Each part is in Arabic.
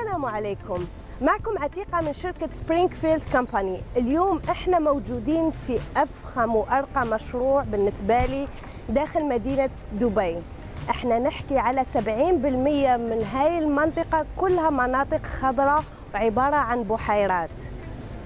السلام عليكم، معكم عتيقة من شركة سبرينغفيلد كمباني. اليوم احنا موجودين في أفخم وأرقى مشروع بالنسبة لي داخل مدينة دبي. احنا نحكي على 70% من هاي المنطقة كلها مناطق خضراء وعبارة عن بحيرات.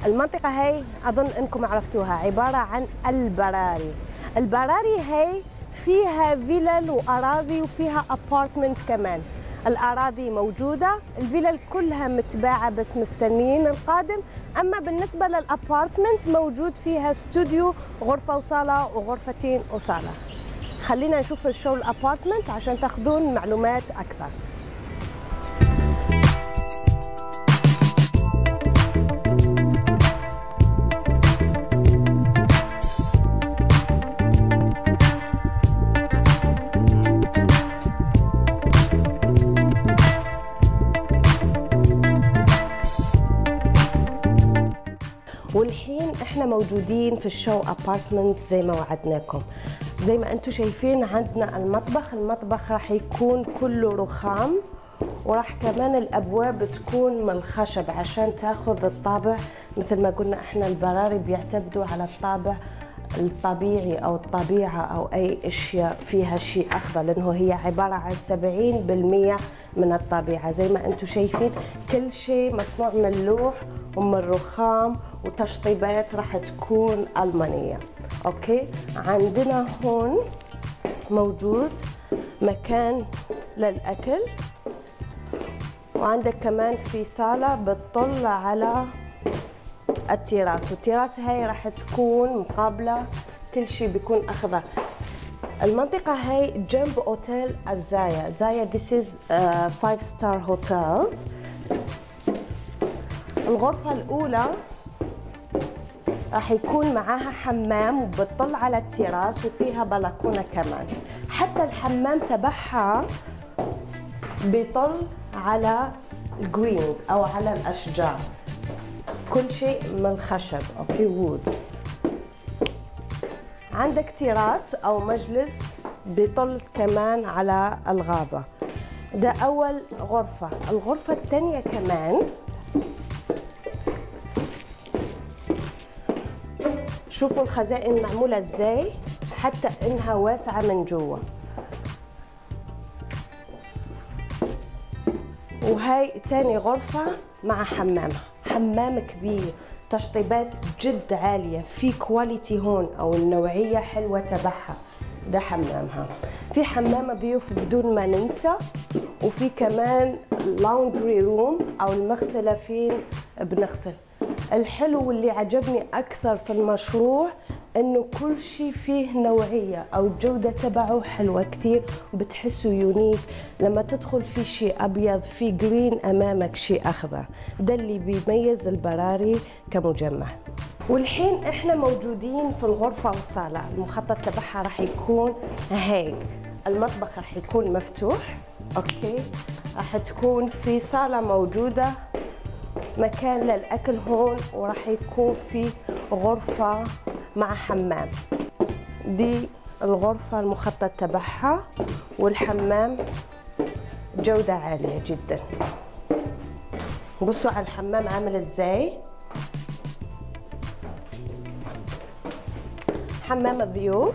المنطقة هاي أظن أنكم عرفتوها، عبارة عن البراري. البراري هاي فيها فيلل وأراضي وفيها أبارتمنت كمان. الأراضي موجودة، الفيلل كلها متباعة بس مستنيين القادم. أما بالنسبة للأبارتمنت موجود فيها استوديو، غرفة وصالة وغرفتين وصالة. خلينا نشوف الشو الأبارتمنت عشان تاخذون معلومات أكثر. والحين احنا موجودين في الشو ابارتمنت زي ما وعدناكم. زي ما انتم شايفين عندنا المطبخ راح يكون كله رخام، وراح كمان الابواب تكون من الخشب عشان تاخذ الطابع. مثل ما قلنا احنا البراري بيعتمدوا على الطابع الطبيعي او الطبيعه او اي اشياء فيها شيء اخضر، لانه هي عباره عن 70% من الطبيعه. زي ما انتم شايفين كل شيء مصنوع من اللوح ومن الرخام، وتشطيبات راح تكون ألمانية. اوكي، عندنا هون موجود مكان للأكل، وعندك كمان في صالة بتطل على التراس، والتراس هاي راح تكون مقابلة كل شيء بيكون أخضر. المنطقة هاي جنب أوتيل الزايا. زايا this is 5-star hotels. الغرفة الأولى راح يكون معاها حمام وبتطل على التراس وفيها بلكونة كمان. حتى الحمام تبعها بيطل على الجرينز أو على الأشجار، كل شيء من خشب. أوكي، وود. عندك تراس أو مجلس بيطل كمان على الغابة. ده أول غرفة. الغرفة الثانية كمان شوفوا الخزائن معمولة ازاي، حتى انها واسعة من جوا. وهاي تاني غرفة مع حمامها، حمام كبير، تشطيبات جد عالية، في كواليتي هون او النوعية حلوة تبعها. ده حمامها، في حمام بيوف بدون ما ننسى، وفي كمان لاوندري روم او المغسلة فين بنغسل. الحلو واللي عجبني أكثر في المشروع إنه كل شيء فيه نوعية أو الجودة تبعه حلوة كثير، وبتحسه يونيك لما تدخل في شيء أبيض في جرين أمامك شيء أخضر. ده اللي بيميز البراري كمجمع. والحين إحنا موجودين في الغرفة والصالة. المخطط تبعها راح يكون هيك، المطبخ راح يكون مفتوح. أوكي، راح تكون في صالة موجودة مكان للأكل هون، وراح يكون في غرفة مع حمام. دي الغرفة المخطط تبعها، والحمام جودة عالية جدا. بصوا على الحمام عامل ازاي، حمام الضيوف،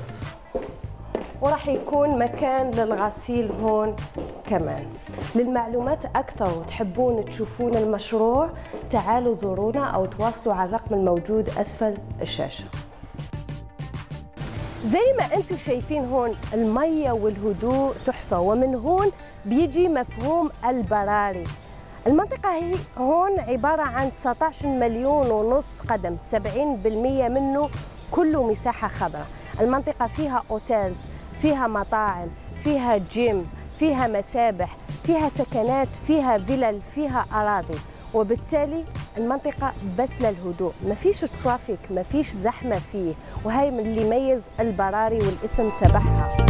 وراح يكون مكان للغسيل هون كمان. للمعلومات أكثر وتحبون تشوفون المشروع تعالوا زورونا أو تواصلوا على الرقم الموجود أسفل الشاشة. زي ما أنتم شايفين هون المية والهدوء تحفة، ومن هون بيجي مفهوم البراري. المنطقة هي هون عبارة عن 19.5 مليون قدم، 70% منه كله مساحة خضراء. المنطقة فيها أوتيلز، فيها مطاعم، فيها جيم، فيها مسابح، فيها سكنات، فيها فيلل، فيها أراضي. وبالتالي المنطقة بس للهدوء، ما فيش ترافيك، ما فيش زحمة فيه، وهي من اللي يميز البراري والاسم تبعها.